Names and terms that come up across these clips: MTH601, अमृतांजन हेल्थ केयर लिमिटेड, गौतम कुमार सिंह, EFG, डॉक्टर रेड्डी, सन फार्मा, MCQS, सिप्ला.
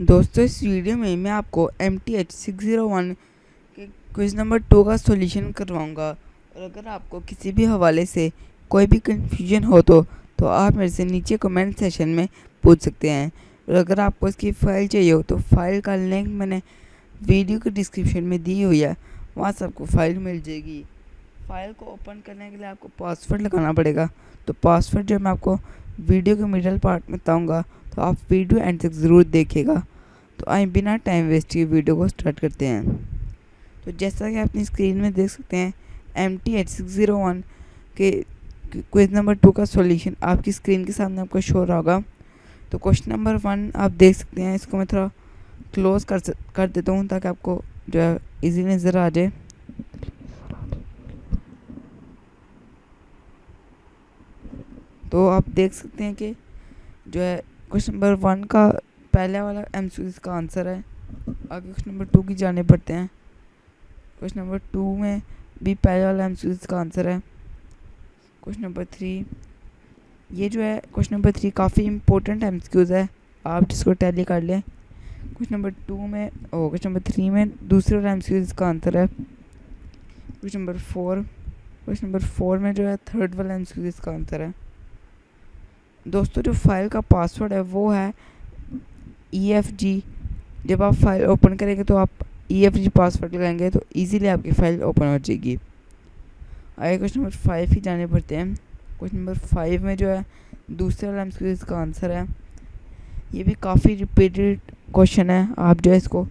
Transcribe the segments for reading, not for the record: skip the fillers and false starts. दोस्तों इस वीडियो में मैं आपको MTH601 के क्विज़ नंबर 2 का सॉल्यूशन करवाऊंगा। और अगर आपको किसी भी हवाले से कोई भी कन्फ्यूजन हो तो आप मेरे से नीचे कमेंट सेशन में पूछ सकते हैं। और अगर आपको इसकी फ़ाइल चाहिए हो तो फ़ाइल का लिंक मैंने वीडियो के डिस्क्रिप्शन में दी हुई है, वहाँ से आपको फ़ाइल मिल जाएगी। फ़ाइल को ओपन करने के लिए आपको पासवर्ड लगाना पड़ेगा, तो पासवर्ड जो मैं आपको वीडियो के मिडल पार्ट में बताऊँगा, तो आप वीडियो एंड तक ज़रूर देखिएगा। तो आइए बिना टाइम वेस्ट किए वीडियो को स्टार्ट करते हैं। तो जैसा कि आप अपनी स्क्रीन में देख सकते हैं, MTH601 के क्वेश्चन नंबर 2 का सॉल्यूशन आपकी स्क्रीन के सामने आपको शो हो रहा होगा। तो क्वेश्चन नंबर 1 आप देख सकते हैं, इसको मैं थोड़ा क्लोज कर देता हूँ ताकि आपको जो है ईजी नज़र आ जाए। तो आप देख सकते हैं कि जो है क्वेश्चन नंबर 1 का पहले वाला MCQS का आंसर है। आगे क्वेश्चन नंबर 2 की जाने पड़ते हैं। क्वेश्चन नंबर 2 में भी पहले वाला MCQS का आंसर है। क्वेश्चन नंबर 3, ये जो है क्वेश्चन नंबर 3 काफ़ी इंपॉर्टेंट MCQS है, आप जिसको टैली कर लें। क्वेश्चन नंबर 2 में क्वेश्चन नंबर 3 में दूसरे वाला MCQS का आंसर है। क्वेश्चन नंबर 4, क्वेश्चन नंबर 4 में जो है थर्ड वाला MCQS का आंसर है। दोस्तों जो फाइल का पासवर्ड है वो है EFG। जब आप फाइल ओपन करेंगे तो आप EFG पासवर्ड लगाएंगे तो इजीली आपकी फ़ाइल ओपन हो जाएगी। आगे क्वेश्चन नंबर 5 ही जाने पड़ते हैं। क्वेश्चन नंबर 5 में जो है दूसरे वाला MCQS का आंसर है। ये भी काफ़ी रिपीटेड क्वेश्चन है, आप जो है इसको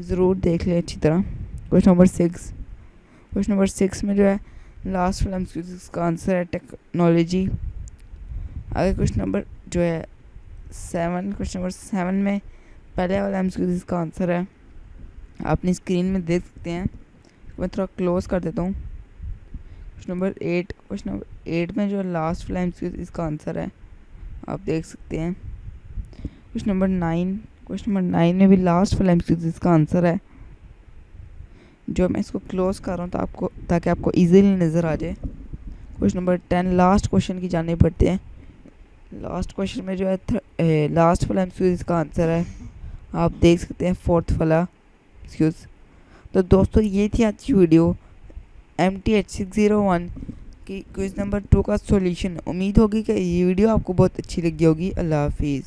ज़रूर देख लें अच्छी तरह। क्वेश्चन नंबर 6, क्वेश्चन नंबर 6 में जो है लास्ट वाला MCQS का आंसर है टेक्नोलॉजी। आगे क्वेश्चन नंबर जो है 7, क्वेश्चन नंबर 7 में पहले वाला MCQS का आंसर है, आपने स्क्रीन में देख सकते हैं। मैं थोड़ा क्लोज कर देता हूँ। क्वेश्चन नंबर 8, क्वेश्चन नंबर 8 में जो लास्ट वाला MCQS का आंसर है, आप देख सकते हैं। क्वेश्चन नंबर 9, क्वेश्चन नंबर 9 में भी लास्ट वाला MCQS का आंसर है। जो मैं इसको क्लोज कर रहा हूँ तो आपको ताकि आपको ईजिली नज़र आ जाए। क्वेश्चन नंबर 10 लास्ट क्वेश्चन की जाने पड़ते हैं। लास्ट क्वेश्चन में जो है लास्ट वाला MCQS का आंसर है, आप देख सकते हैं फोर्थ वाला MCQS। तो दोस्तों ये थी आज की वीडियो MTH601 की क्विज़ नंबर 2 का सॉल्यूशन। उम्मीद होगी कि ये वीडियो आपको बहुत अच्छी लगी होगी। अल्लाह हाफिज़।